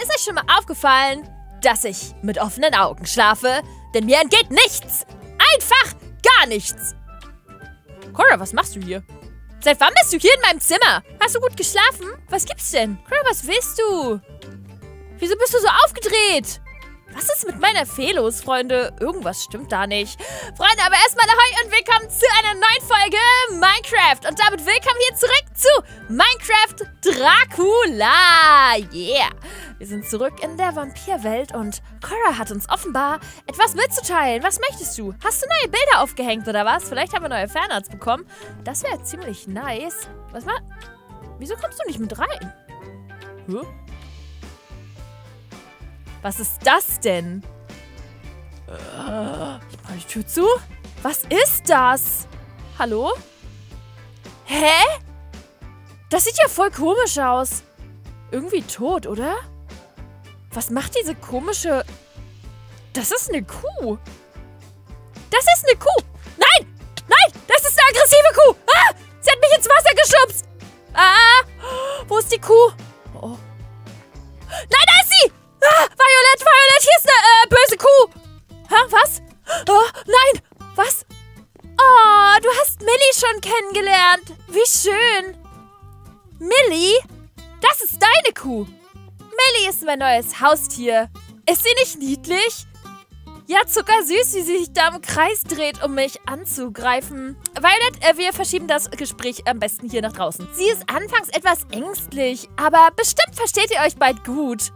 Ist euch schon mal aufgefallen, dass ich mit offenen Augen schlafe? Denn mir entgeht nichts. Einfach gar nichts. Cora, was machst du hier? Seit wann bist du hier in meinem Zimmer? Hast du gut geschlafen? Was gibt's denn? Cora, was willst du? Wieso bist du so aufgedreht? Was ist mit meiner Fee los, Freunde? Irgendwas stimmt da nicht. Freunde, aber erstmal ahoi und willkommen zu einer neuen Folge Minecraft. Und damit willkommen hier zurück zu Minecraft Dracula. Yeah. Wir sind zurück in der Vampirwelt und Cora hat uns offenbar etwas mitzuteilen. Was möchtest du? Hast du neue Bilder aufgehängt oder was? Vielleicht haben wir neue Fanarts bekommen. Das wäre ziemlich nice. Was war? Wieso kommst du nicht mit rein? Huh? Was ist das denn? Ich mach die Tür zu. Was ist das? Hallo? Hä? Das sieht ja voll komisch aus. Irgendwie tot, oder? Was macht diese komische... Das ist eine Kuh. Das ist eine Kuh. Nein! Nein! Das ist eine aggressive Kuh. Ah! Sie hat mich ins Wasser geschubst. Ah! Wo ist die Kuh? Oh. Nein, da ist sie! Ah, Violet, Violet, hier ist eine böse Kuh. Hä, was? Oh, nein, was? Oh, du hast Millie schon kennengelernt. Wie schön. Millie? Das ist deine Kuh. Millie ist mein neues Haustier. Ist sie nicht niedlich? Ja, zuckersüß, wie sie sich da im Kreis dreht, um mich anzugreifen. Violet, wir verschieben das Gespräch am besten hier nach draußen. Sie ist anfangs etwas ängstlich, aber bestimmt versteht ihr euch bald gut.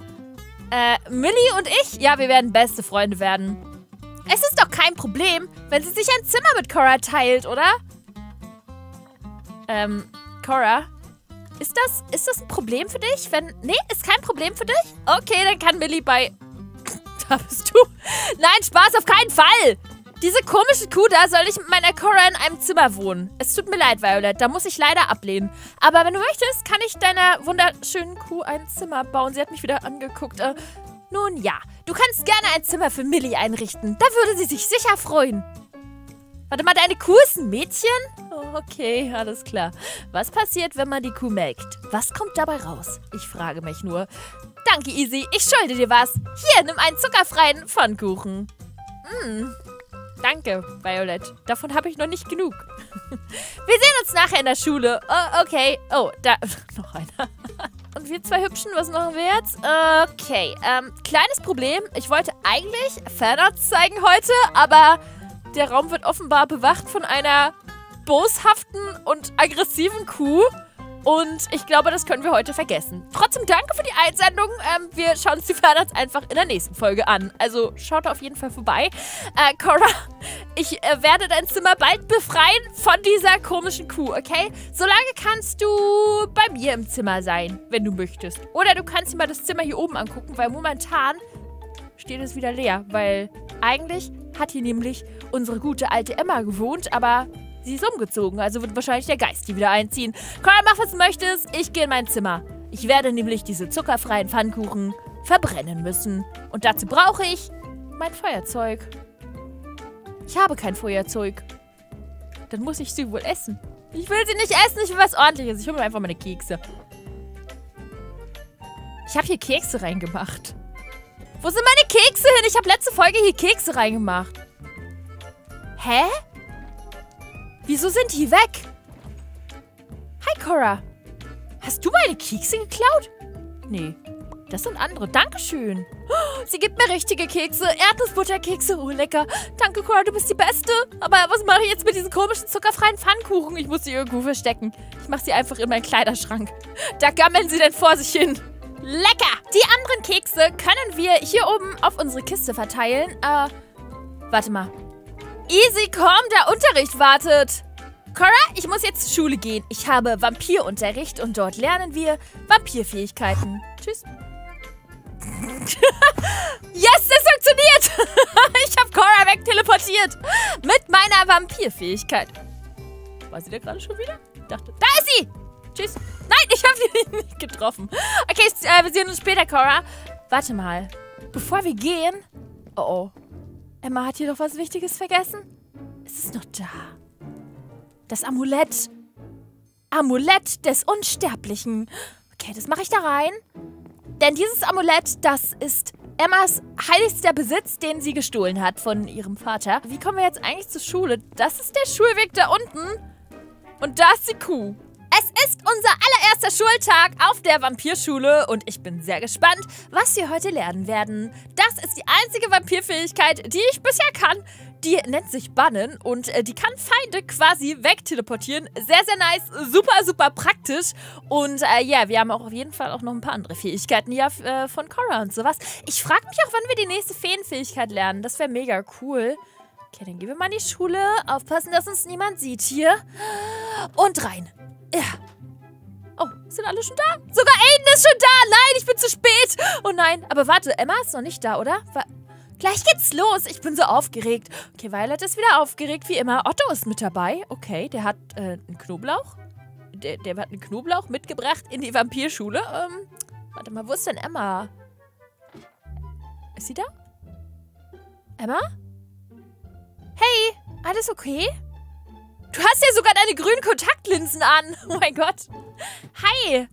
Millie und ich? Ja, wir werden beste Freunde werden. Es ist doch kein Problem, wenn sie sich ein Zimmer mit Cora teilt, oder? Cora? Ist das ein Problem für dich? Wenn... Nee, ist kein Problem für dich? Okay, dann kann Millie bei... Da bist du. Nein, Spaß, auf keinen Fall! Diese komische Kuh da soll ich mit meiner Cora in einem Zimmer wohnen. Es tut mir leid, Violet, da muss ich leider ablehnen. Aber wenn du möchtest, kann ich deiner wunderschönen Kuh ein Zimmer bauen. Sie hat mich wieder angeguckt. Nun ja, du kannst gerne ein Zimmer für Millie einrichten. Da würde sie sich sicher freuen. Warte mal, deine Kuh ist ein Mädchen? Okay, alles klar. Was passiert, wenn man die Kuh melkt? Was kommt dabei raus? Ich frage mich nur. Danke, Izzy, ich schulde dir was. Hier, nimm einen zuckerfreien Pfannkuchen. Danke, Violet. Davon habe ich noch nicht genug. Wir sehen uns nachher in der Schule. Oh, okay. Oh, da... Noch einer. Und wir zwei Hübschen, was machen wir jetzt? Okay, kleines Problem. Ich wollte eigentlich Fanarts zeigen heute, aber der Raum wird offenbar bewacht von einer boshaften und aggressiven Kuh. Und ich glaube, das können wir heute vergessen. Trotzdem danke für die Einsendung. Wir schauen uns die Fanarts einfach in der nächsten Folge an. Also schaut auf jeden Fall vorbei. Cora, ich werde dein Zimmer bald befreien von dieser komischen Kuh, okay? Solange kannst du bei mir im Zimmer sein, wenn du möchtest. Oder du kannst dir mal das Zimmer hier oben angucken, weil momentan steht es wieder leer. Weil eigentlich hat hier nämlich unsere gute alte Emma gewohnt, aber... Sie ist umgezogen, also wird wahrscheinlich der Geist die wieder einziehen. Cora, mach, was du möchtest. Ich gehe in mein Zimmer. Ich werde nämlich diese zuckerfreien Pfannkuchen verbrennen müssen. Und dazu brauche ich mein Feuerzeug. Ich habe kein Feuerzeug. Dann muss ich sie wohl essen. Ich will sie nicht essen, ich will was Ordentliches. Ich hole mir einfach meine Kekse. Ich habe hier Kekse reingemacht. Wo sind meine Kekse hin? Ich habe letzte Folge hier Kekse reingemacht. Hä? Wieso sind die weg? Hi, Cora. Hast du meine Kekse geklaut? Nee, das sind andere. Dankeschön. Oh, sie gibt mir richtige Kekse. Erdnussbutterkekse. Oh, lecker. Danke, Cora, du bist die Beste. Aber was mache ich jetzt mit diesen komischen zuckerfreien Pfannkuchen? Ich muss sie irgendwo verstecken. Ich mache sie einfach in meinen Kleiderschrank. Da gammeln sie denn vor sich hin. Lecker. Die anderen Kekse können wir hier oben auf unsere Kiste verteilen. Warte mal. Easy, komm, der Unterricht wartet. Cora, ich muss jetzt zur Schule gehen. Ich habe Vampirunterricht und dort lernen wir Vampirfähigkeiten. Tschüss. Yes, das funktioniert. Ich habe Cora wegteleportiert. Mit meiner Vampirfähigkeit. War sie da gerade schon wieder? Ich dachte, da ist sie. Tschüss. Nein, ich habe sie nicht getroffen. Okay, wir sehen uns später, Cora. Warte mal. Bevor wir gehen... Oh, oh. Emma hat hier doch was Wichtiges vergessen. Es ist noch da. Das Amulett. Amulett des Unsterblichen. Okay, das mache ich da rein. Denn dieses Amulett, das ist Emmas heiligster Besitz, den sie gestohlen hat von ihrem Vater. Wie kommen wir jetzt eigentlich zur Schule? Das ist der Schulweg da unten. Und da ist die Kuh. Es ist unser allererster Schultag auf der Vampirschule und ich bin sehr gespannt, was wir heute lernen werden. Das ist die einzige Vampirfähigkeit, die ich bisher kann. Die nennt sich Bannen und die kann Feinde quasi wegteleportieren. Sehr, sehr nice, super, super praktisch. Und ja, wir haben auch auf jeden Fall auch noch ein paar andere Fähigkeiten hier von Cora und sowas. Ich frage mich auch, wann wir die nächste Feenfähigkeit lernen. Das wäre mega cool. Okay, dann gehen wir mal in die Schule. Aufpassen, dass uns niemand sieht hier. Und rein. Ja. Oh, sind alle schon da? Sogar Aiden ist schon da. Nein, ich bin zu spät. Oh nein, aber warte, Emma ist noch nicht da, oder? Gleich geht's los. Ich bin so aufgeregt. Okay, Violet ist wieder aufgeregt, wie immer. Otto ist mit dabei. Okay, der hat einen Knoblauch. Der hat einen Knoblauch mitgebracht in die Vampirschule. Warte mal, wo ist denn Emma? Ist sie da? Emma? Hey, alles okay? Du hast ja sogar deine grünen Kontaktlinsen an. Oh mein Gott. Hi.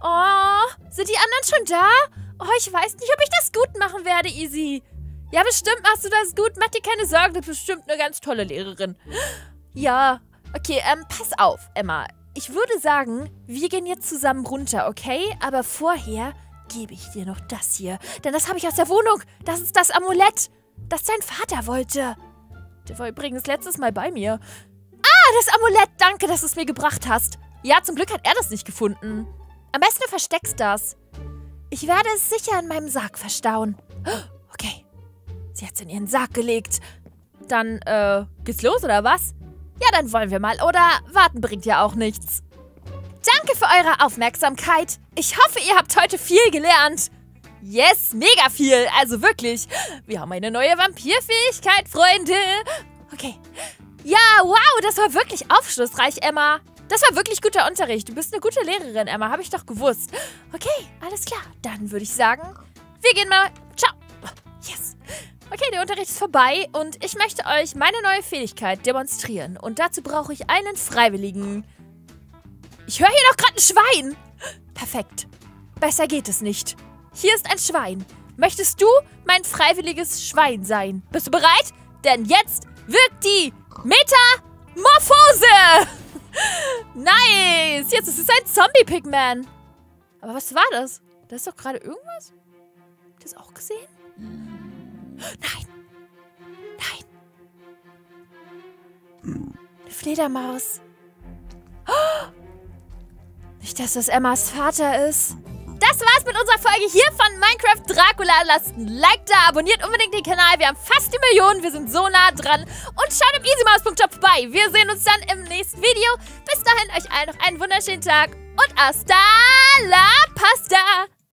Oh, sind die anderen schon da? Oh, ich weiß nicht, ob ich das gut machen werde, Izzy. Ja, bestimmt machst du das gut. Mach dir keine Sorgen, du bist bestimmt eine ganz tolle Lehrerin. Ja. Okay, pass auf, Emma. Ich würde sagen, wir gehen jetzt zusammen runter, okay? Aber vorher gebe ich dir noch das hier. Denn das habe ich aus der Wohnung. Das ist das Amulett, das dein Vater wollte. Der war übrigens letztes Mal bei mir. Ah, das Amulett, danke, dass du es mir gebracht hast. Ja, zum Glück hat er das nicht gefunden. Am besten du versteckst das. Ich werde es sicher in meinem Sarg verstauen. Okay, sie hat es in ihren Sarg gelegt. Dann, geht's los, oder was? Ja, dann wollen wir mal. Oder warten bringt ja auch nichts. Danke für eure Aufmerksamkeit. Ich hoffe, ihr habt heute viel gelernt. Yes, mega viel. Also wirklich. Wir haben eine neue Vampirfähigkeit, Freunde. Okay. Ja, wow, das war wirklich aufschlussreich, Emma. Das war wirklich guter Unterricht. Du bist eine gute Lehrerin, Emma. Habe ich doch gewusst. Okay, alles klar. Dann würde ich sagen, wir gehen mal. Ciao. Yes. Okay, der Unterricht ist vorbei und ich möchte euch meine neue Fähigkeit demonstrieren. Und dazu brauche ich einen Freiwilligen. Ich höre hier doch gerade ein Schwein. Perfekt. Besser geht es nicht. Hier ist ein Schwein. Möchtest du mein freiwilliges Schwein sein? Bist du bereit? Denn jetzt wirkt die Metamorphose! Nice! Jetzt ist es ein Zombie-Pigman. Aber was war das? Da ist doch gerade irgendwas. Habt ihr das auch gesehen? Nein! Nein! Eine Fledermaus. Oh! Nicht, dass das Emmas Vater ist. Das war's mit unserer Folge hier von Minecraft Dracula. Lasst ein Like da, abonniert unbedingt den Kanal. Wir haben fast die Millionen, wir sind so nah dran. Und schaut auf Isymaus.shop vorbei. Wir sehen uns dann im nächsten Video. Bis dahin, euch allen noch einen wunderschönen Tag. Und hasta la pasta.